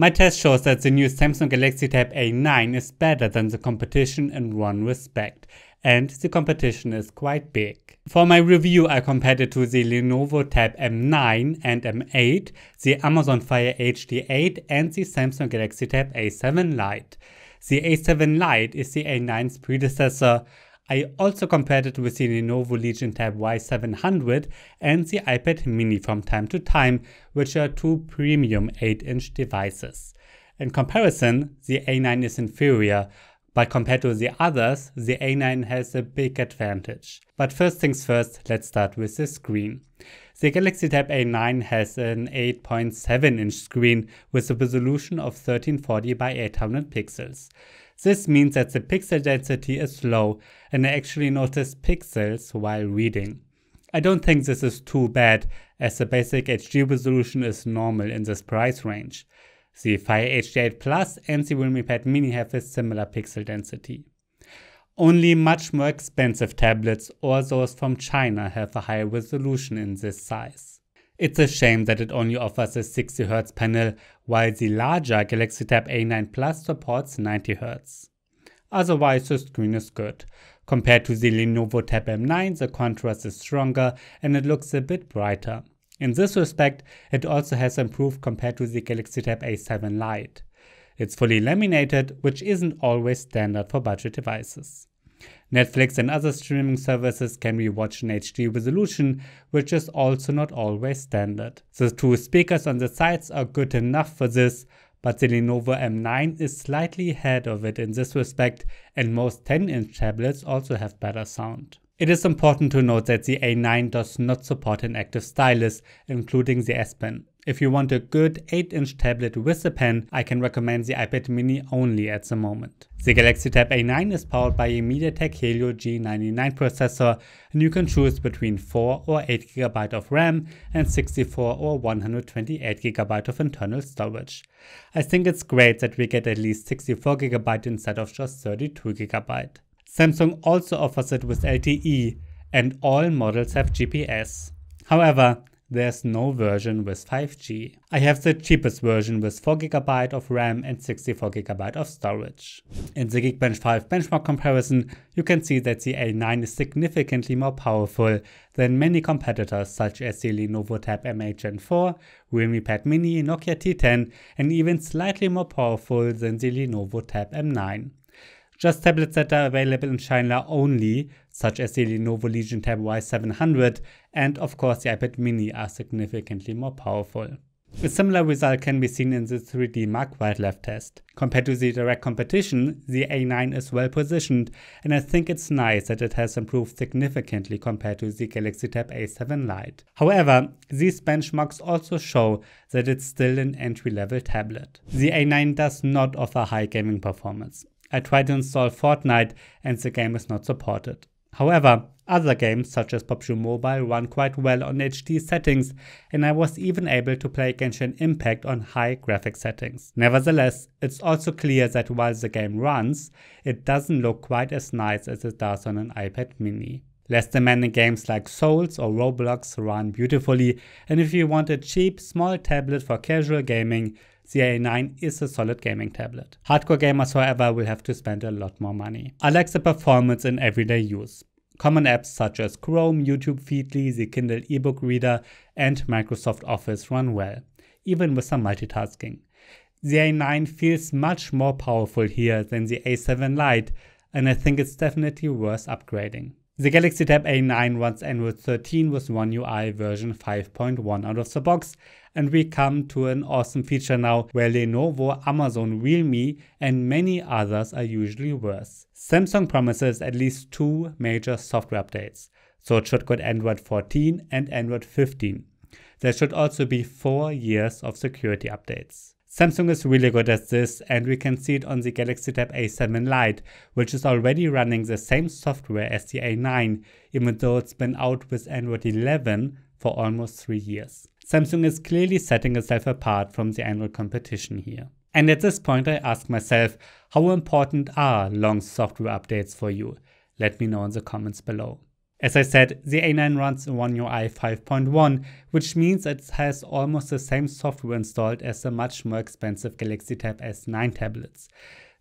My test shows that the new Samsung Galaxy Tab A9 is better than the competition in one respect, and the competition is quite big. For my review, I compared it to the Lenovo Tab M9 and M8, the Amazon Fire HD 8 and the Samsung Galaxy Tab A7 Lite. The A7 Lite is the A9's predecessor. I also compared it with the Lenovo Legion Tab Y700 and the iPad Mini from time to time, which are two premium 8-inch devices. In comparison, the A9 is inferior, but compared to the others, the A9 has a big advantage. But first things first, let's start with the screen. The Galaxy Tab A9 has an 8.7-inch screen with a resolution of 1340 by 800 pixels. This means that the pixel density is low, and I actually notice pixels while reading. I don't think this is too bad, as the basic HD resolution is normal in this price range. The Fire HD 8 Plus and the Wilmipad Mini have a similar pixel density. Only much more expensive tablets or those from China have a higher resolution in this size. It's a shame that it only offers a 60Hz panel, while the larger Galaxy Tab A9 Plus supports 90Hz. Otherwise, the screen is good. Compared to the Lenovo Tab M9, the contrast is stronger and it looks a bit brighter. In this respect, it also has improved compared to the Galaxy Tab A7 Lite. It's fully laminated, which isn't always standard for budget devices. Netflix and other streaming services can be watched in HD resolution, which is also not always standard. The two speakers on the sides are good enough for this, but the Lenovo M9 is slightly ahead of it in this respect, and most 10-inch tablets also have better sound. It is important to note that the A9 does not support an active stylus, including the S Pen. If you want a good 8-inch tablet with a pen, I can recommend the iPad Mini only at the moment. The Galaxy Tab A9 is powered by a MediaTek Helio G99 processor, and you can choose between 4 or 8GB of RAM and 64 or 128GB of internal storage. I think it's great that we get at least 64GB instead of just 32GB. Samsung also offers it with LTE, and all models have GPS. However, there's no version with 5G. I have the cheapest version with 4GB of RAM and 64GB of storage. In the Geekbench 5 benchmark comparison, you can see that the A9 is significantly more powerful than many competitors such as the Lenovo Tab M8 Gen4, Realme Pad Mini, Nokia T10, and even slightly more powerful than the Lenovo Tab M9. Just tablets that are available in China only, such as the Lenovo Legion Tab Y700 and of course the iPad Mini, are significantly more powerful. A similar result can be seen in the 3D Mark wide-left test. Compared to the direct competition, the A9 is well positioned, and I think it's nice that it has improved significantly compared to the Galaxy Tab A7 Lite. However, these benchmarks also show that it's still an entry-level tablet. The A9 does not offer high gaming performance. I tried to install Fortnite and the game is not supported. However, other games such as PUBG Mobile run quite well on HD settings, and I was even able to play Genshin Impact on high graphic settings. Nevertheless, it's also clear that while the game runs, it doesn't look quite as nice as it does on an iPad Mini. Less demanding games like Souls or Roblox run beautifully, and if you want a cheap, small tablet for casual gaming, the A9 is a solid gaming tablet. Hardcore gamers, however, will have to spend a lot more money. I like the performance in everyday use. Common apps such as Chrome, YouTube, Feedly, the Kindle ebook reader, and Microsoft Office run well, even with some multitasking. The A9 feels much more powerful here than the A7 Lite, and I think it's definitely worth upgrading. The Galaxy Tab A9 runs Android 13 with One UI version 5.1 out of the box, and we come to an awesome feature now where Lenovo, Amazon, Realme and many others are usually worse. Samsung promises at least two major software updates, so it should get Android 14 and Android 15. There should also be 4 years of security updates. Samsung is really good at this, and we can see it on the Galaxy Tab A7 Lite, which is already running the same software as the A9, even though it's been out with Android 11 for almost 3 years. Samsung is clearly setting itself apart from the Android competition here. And at this point I ask myself, how important are long software updates for you? Let me know in the comments below. As I said, the A9 runs One UI 5.1, which means it has almost the same software installed as the much more expensive Galaxy Tab S9 tablets.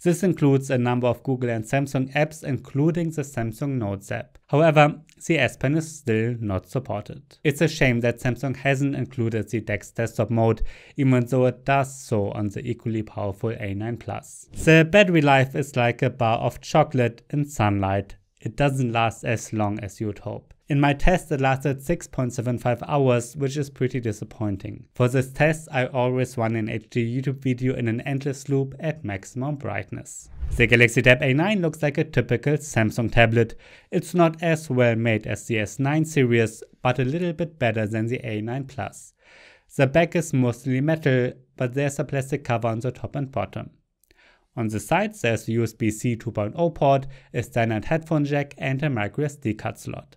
This includes a number of Google and Samsung apps, including the Samsung Notes app. However, the S Pen is still not supported. It's a shame that Samsung hasn't included the DeX desktop mode, even though it does so on the equally powerful A9 Plus. The battery life is like a bar of chocolate in sunlight. It doesn't last as long as you'd hope. In my test it lasted 6.75 hours, which is pretty disappointing. For this test I always run an HD YouTube video in an endless loop at maximum brightness. The Galaxy Tab A9 looks like a typical Samsung tablet. It's not as well made as the S9 series, but a little bit better than the A9 Plus. The back is mostly metal, but there's a plastic cover on the top and bottom. On the sides there's a USB-C 2.0 port, a standard headphone jack and a microSD card slot.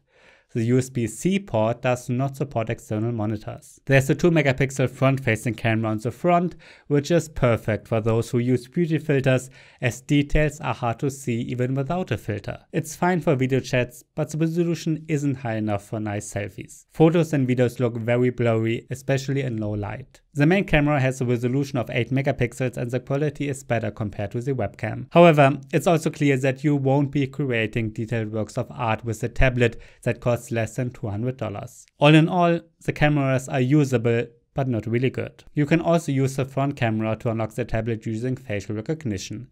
The USB-C port does not support external monitors. There's a 2-megapixel front-facing camera on the front, which is perfect for those who use beauty filters, as details are hard to see even without a filter. It's fine for video chats, but the resolution isn't high enough for nice selfies. Photos and videos look very blurry, especially in low light. The main camera has a resolution of 8 megapixels and the quality is better compared to the webcam. However, it's also clear that you won't be creating detailed works of art with a tablet that costs less than $200. All in all, the cameras are usable, but not really good. You can also use the front camera to unlock the tablet using facial recognition.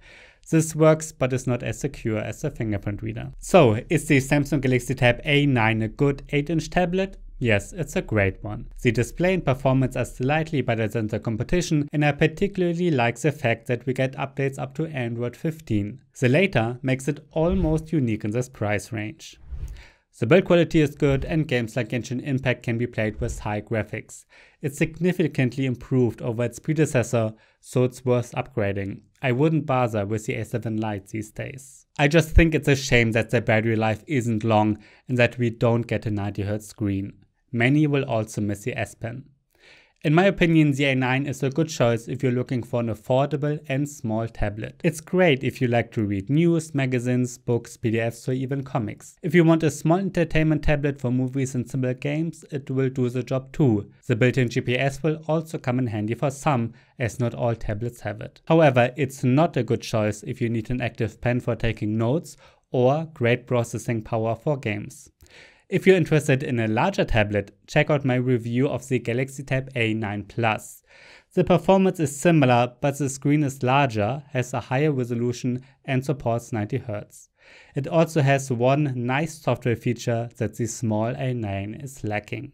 This works, but is not as secure as the fingerprint reader. So, is the Samsung Galaxy Tab A9 a good 8-inch tablet? Yes, it's a great one. The display and performance are slightly better than the competition, and I particularly like the fact that we get updates up to Android 15. The latter makes it almost unique in this price range. The build quality is good and games like Genshin Impact can be played with high graphics. It's significantly improved over its predecessor, so it's worth upgrading. I wouldn't bother with the A7 Lite these days. I just think it's a shame that the battery life isn't long and that we don't get a 90Hz screen. Many will also miss the S Pen. In my opinion, the A9 is a good choice if you're looking for an affordable and small tablet. It's great if you like to read news, magazines, books, PDFs or even comics. If you want a small entertainment tablet for movies and simple games, it will do the job too. The built-in GPS will also come in handy for some, as not all tablets have it. However, it's not a good choice if you need an active pen for taking notes or great processing power for games. If you're interested in a larger tablet, check out my review of the Galaxy Tab A9 Plus. The performance is similar, but the screen is larger, has a higher resolution and supports 90Hz. It also has one nice software feature that the small A9 is lacking.